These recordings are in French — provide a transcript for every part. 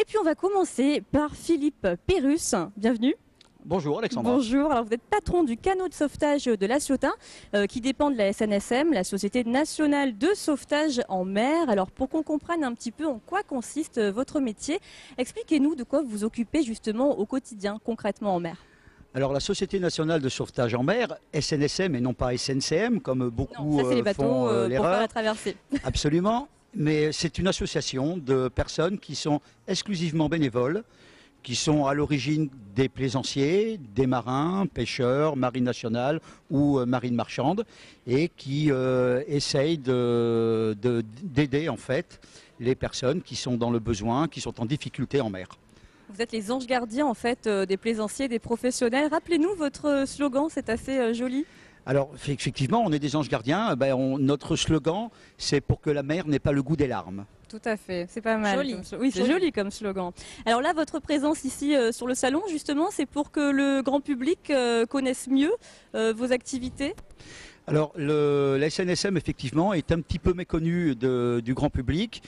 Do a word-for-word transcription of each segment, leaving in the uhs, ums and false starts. Et puis on va commencer par Philippe Peyrusse. Bienvenue. Bonjour Alexandra. Bonjour, alors vous êtes patron du canot de sauvetage de La Ciotat, euh, qui dépend de la S N S M, la Société Nationale de Sauvetage en Mer. Alors pour qu'on comprenne un petit peu en quoi consiste votre métier, expliquez-nous de quoi vous vous occupez justement au quotidien, concrètement en mer. Alors la Société Nationale de Sauvetage en Mer, S N S M et non pas S N C M, comme beaucoup non, ça, c'est les bateaux, font euh, l'erreur. Pour faire la traversée. Absolument, mais c'est une association de personnes qui sont exclusivement bénévoles, qui sont à l'origine des plaisanciers, des marins, pêcheurs, marine nationale ou marine marchande, et qui euh, essayent de, de, d'aider en fait les personnes qui sont dans le besoin, qui sont en difficulté en mer. Vous êtes les anges gardiens en fait euh, des plaisanciers, des professionnels. Rappelez-nous votre slogan, c'est assez euh, joli. Alors effectivement, on est des anges gardiens. Ben, on, notre slogan, c'est pour que la mer n'ait pas le goût des larmes. Tout à fait, c'est pas mal. Joli. Comme... Oui, c'est joli. joli comme slogan. Alors là, votre présence ici euh, sur le salon, justement, c'est pour que le grand public euh, connaisse mieux euh, vos activités. Alors, le, la S N S M, effectivement, est un petit peu méconnue de, du grand public.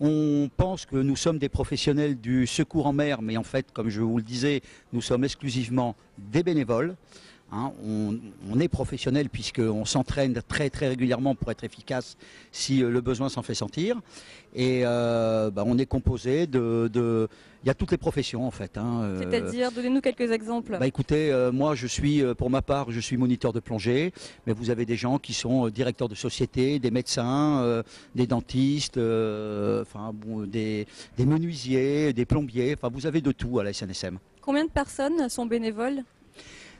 On pense que nous sommes des professionnels du secours en mer, mais en fait, comme je vous le disais, nous sommes exclusivement des bénévoles. Hein, on, on est professionnel puisqu'on s'entraîne très très régulièrement pour être efficace si le besoin s'en fait sentir. Et euh, bah, on est composé de... de... Il y a toutes les professions en fait. Hein. C'est-à-dire, donnez-nous quelques exemples. Bah, écoutez, euh, moi je suis, pour ma part, je suis moniteur de plongée, mais vous avez des gens qui sont directeurs de société, des médecins, euh, des dentistes, euh, enfin, bon, des, des menuisiers, des plombiers, enfin vous avez de tout à la S N S M. Combien de personnes sont bénévoles ?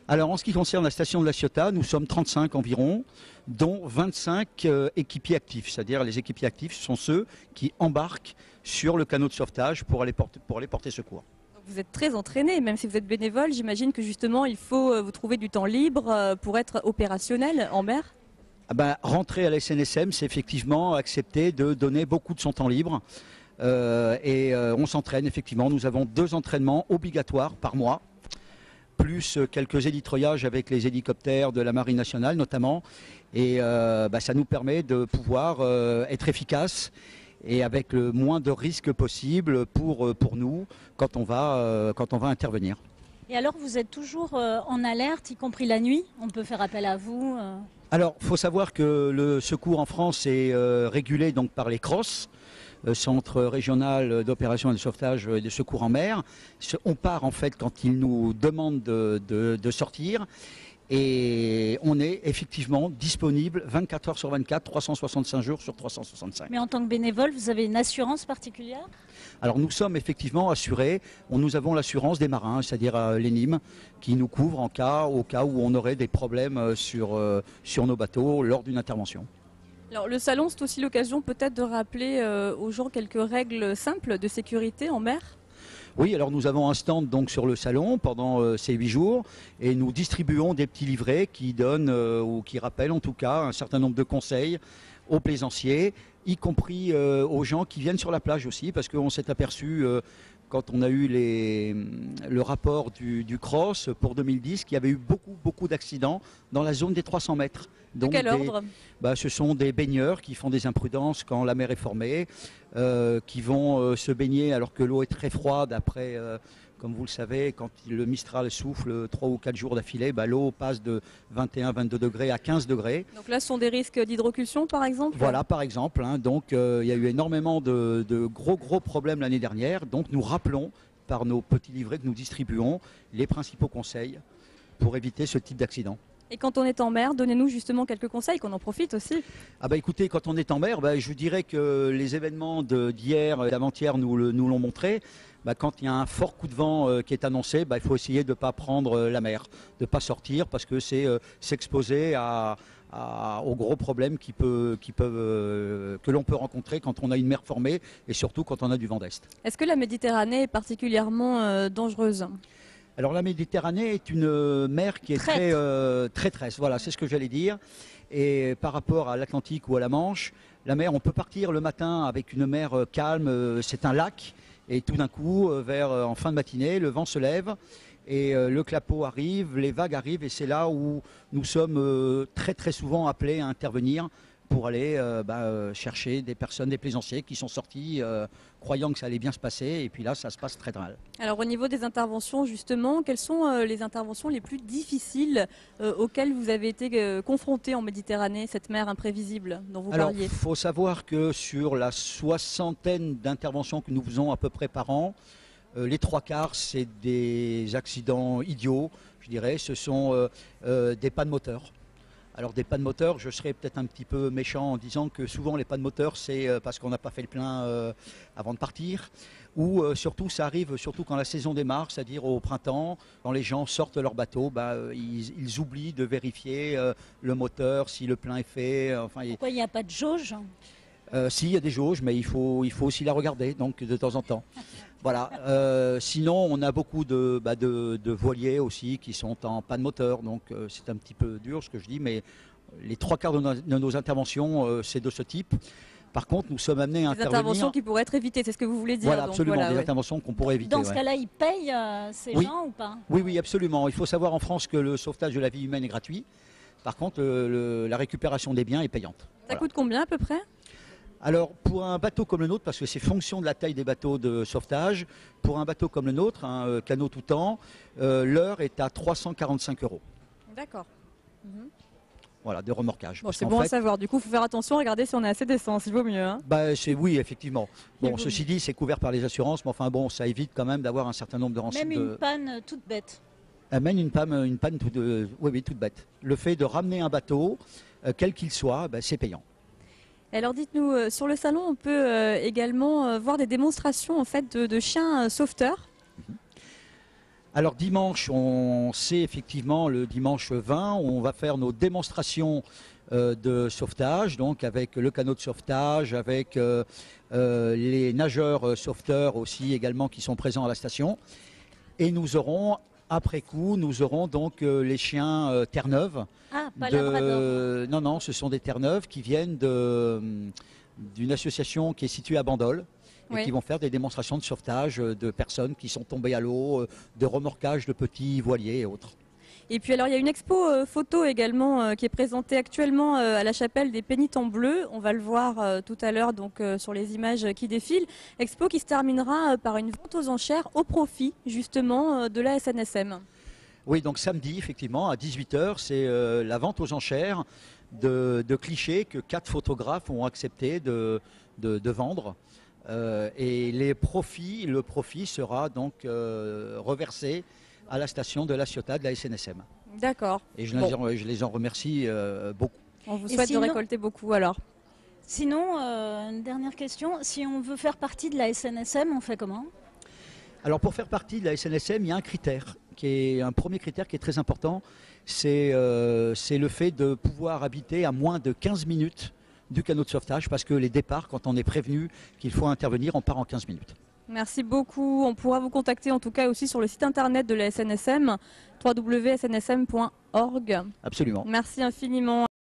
Alors en ce qui concerne la station de La Ciotat, nous sommes trente-cinq environ, dont vingt-cinq euh, équipiers actifs. C'est-à-dire les équipiers actifs sont ceux qui embarquent sur le canot de sauvetage pour aller porter, pour aller porter secours. Vous êtes très entraîné, même si vous êtes bénévole, j'imagine que justement il faut euh, vous trouver du temps libre euh, pour être opérationnel en mer. Ah ben, rentrer à la S N S M, c'est effectivement accepter de donner beaucoup de son temps libre. Euh, et euh, on s'entraîne effectivement, nous avons deux entraînements obligatoires par mois, plus quelques hélitreuillages avec les hélicoptères de la Marine nationale notamment. Et euh, bah, ça nous permet de pouvoir euh, être efficace et avec le moins de risques possible pour, pour nous quand on, va, euh, quand on va intervenir. Et alors vous êtes toujours euh, en alerte, y compris la nuit? On peut faire appel à vous euh... Alors il faut savoir que le secours en France est euh, régulé donc, par les CROSS, Centre régional d'opération et de sauvetage et de secours en mer. On part en fait quand ils nous demandent de, de, de sortir et on est effectivement disponible vingt-quatre heures sur vingt-quatre, trois cent soixante-cinq jours sur trois cent soixante-cinq. Mais en tant que bénévole, vous avez une assurance particulière? Alors nous sommes effectivement assurés, nous avons l'assurance des marins, c'est-à-dire l'E N I M, qui nous couvre en cas, au cas où on aurait des problèmes sur, sur nos bateaux lors d'une intervention. Alors, le salon, c'est aussi l'occasion peut-être de rappeler euh, aux gens quelques règles simples de sécurité en mer. Oui, alors nous avons un stand donc, sur le salon pendant euh, ces huit jours et nous distribuons des petits livrets qui donnent euh, ou qui rappellent en tout cas un certain nombre de conseils aux plaisanciers, y compris euh, aux gens qui viennent sur la plage aussi, parce qu'on s'est aperçu euh, quand on a eu les, le rapport du, du CROSS pour deux mille dix, qu'il y avait eu beaucoup, beaucoup d'accidents dans la zone des trois cents mètres. Donc de quel ordre ? Bah, ce sont des baigneurs qui font des imprudences quand la mer est formée, euh, qui vont euh, se baigner alors que l'eau est très froide. Après, euh, comme vous le savez, quand le Mistral souffle trois ou quatre jours d'affilée, bah, l'eau passe de vingt et un à vingt-deux degrés à quinze degrés. Donc là, ce sont des risques d'hydrocution, par exemple ? Voilà, par exemple. Hein, donc, euh, il y a eu énormément de, de gros, gros problèmes l'année dernière. Donc, nous rappelons, par nos petits livrets que nous distribuons, les principaux conseils pour éviter ce type d'accident. Et quand on est en mer, donnez-nous justement quelques conseils, qu'on en profite aussi. Ah bah écoutez, quand on est en mer, bah je vous dirais que les événements d'hier et d'avant-hier nous l'ont montré. Bah quand il y a un fort coup de vent euh, qui est annoncé, bah il faut essayer de ne pas prendre euh, la mer, de ne pas sortir parce que c'est euh, s'exposer à, à, aux gros problèmes qui peut, qui peuvent, euh, que l'on peut rencontrer quand on a une mer formée et surtout quand on a du vent d'est. Est-ce que la Méditerranée est particulièrement euh, dangereuse ? Alors la Méditerranée est une mer qui est traître. très euh, traîtresse, voilà, c'est ce que j'allais dire. Et par rapport à l'Atlantique ou à la Manche, la mer, on peut partir le matin avec une mer calme, c'est un lac. Et tout d'un coup, vers, en fin de matinée, le vent se lève et le clapot arrive, les vagues arrivent. Et c'est là où nous sommes très très souvent appelés à intervenir pour aller euh, bah, euh, chercher des personnes, des plaisanciers qui sont sortis euh, croyant que ça allait bien se passer, et puis là ça se passe très mal. Alors au niveau des interventions justement, quelles sont euh, les interventions les plus difficiles euh, auxquelles vous avez été euh, confrontés en Méditerranée, cette mer imprévisible dont vous parliez? Alors il faut savoir que sur la soixantaine d'interventions que nous faisons à peu près par an, euh, les trois quarts c'est des accidents idiots, je dirais, ce sont euh, euh, des pannes moteurs. Alors des pannes moteurs, je serais peut-être un petit peu méchant en disant que souvent les pannes moteurs c'est parce qu'on n'a pas fait le plein avant de partir, ou surtout ça arrive surtout quand la saison démarre, c'est-à-dire au printemps, quand les gens sortent leur bateau, bah, ils, ils oublient de vérifier le moteur, si le plein est fait. Enfin, pourquoi il n'y a pas de jauge ? Euh, si, il y a des jauges, mais il faut, il faut aussi la regarder, donc de temps en temps. Voilà. Euh, sinon, on a beaucoup de, bah, de, de voiliers aussi qui sont en panne moteur, donc euh, c'est un petit peu dur ce que je dis, mais les trois quarts de, no de nos interventions, euh, c'est de ce type. Par contre, nous sommes amenés à intervenir... Des interventions qui pourraient être évitées, c'est ce que vous voulez dire. Voilà, absolument, donc, voilà, des ouais. interventions qu'on pourrait éviter. Dans ce ouais. cas-là, ils payent euh, ces oui. gens ou pas? Oui, oui, absolument. Il faut savoir en France que le sauvetage de la vie humaine est gratuit. Par contre, le, le, la récupération des biens est payante. Ça voilà. coûte combien à peu près ? Alors pour un bateau comme le nôtre, parce que c'est fonction de la taille des bateaux de sauvetage, pour un bateau comme le nôtre, un canot tout temps, euh, l'heure est à trois cent quarante-cinq euros. D'accord. Mmh. Voilà, de remorquage. Bon, c'est bon fait, à savoir. Du coup, il faut faire attention, regardez si on a assez d'essence, il vaut mieux. Hein bah, c'est, oui, effectivement. Bon, ceci dit, c'est couvert par les assurances, mais enfin bon, ça évite quand même d'avoir un certain nombre de renseignements. Même une de... panne toute bête. Amène une panne, une panne toute, euh, oui, oui, toute bête. Le fait de ramener un bateau, euh, quel qu'il soit, bah, c'est payant. Alors dites-nous, euh, sur le salon, on peut euh, également euh, voir des démonstrations en fait, de, de chiens euh, sauveteurs. Alors dimanche, on sait effectivement, le dimanche vingt, on va faire nos démonstrations euh, de sauvetage, donc avec le canot de sauvetage, avec euh, euh, les nageurs euh, sauveteurs aussi également qui sont présents à la station. Et nous aurons... Après coup, nous aurons donc euh, les chiens euh, Terre-Neuve. Ah, pas de... Labrador. Non, non, ce sont des Terre-Neuve qui viennent d'une association qui est située à Bandol et oui. qui vont faire des démonstrations de sauvetage de personnes qui sont tombées à l'eau, de remorquage de petits voiliers et autres. Et puis alors, il y a une expo euh, photo également euh, qui est présentée actuellement euh, à la chapelle des pénitents bleus. On va le voir euh, tout à l'heure donc euh, sur les images qui défilent. Expo qui se terminera euh, par une vente aux enchères au profit justement euh, de la S N S M. Oui, donc samedi effectivement à dix-huit heures, c'est euh, la vente aux enchères de, de clichés que quatre photographes ont accepté de, de, de vendre. Euh, et les profits, le profit sera donc euh, reversé à la station de La Ciotat de la S N S M. D'accord. Et je, bon. les en, je les en remercie euh, beaucoup. On vous souhaite sinon, de récolter beaucoup alors. Sinon, euh, une dernière question, si on veut faire partie de la S N S M, on fait comment? Alors pour faire partie de la S N S M, il y a un critère, qui est, un premier critère qui est très important, c'est euh, le fait de pouvoir habiter à moins de quinze minutes du canot de sauvetage, parce que les départs, quand on est prévenu qu'il faut intervenir, on part en quinze minutes. Merci beaucoup. On pourra vous contacter en tout cas aussi sur le site internet de la S N S M, w w w point s n s m point org. Absolument. Merci infiniment.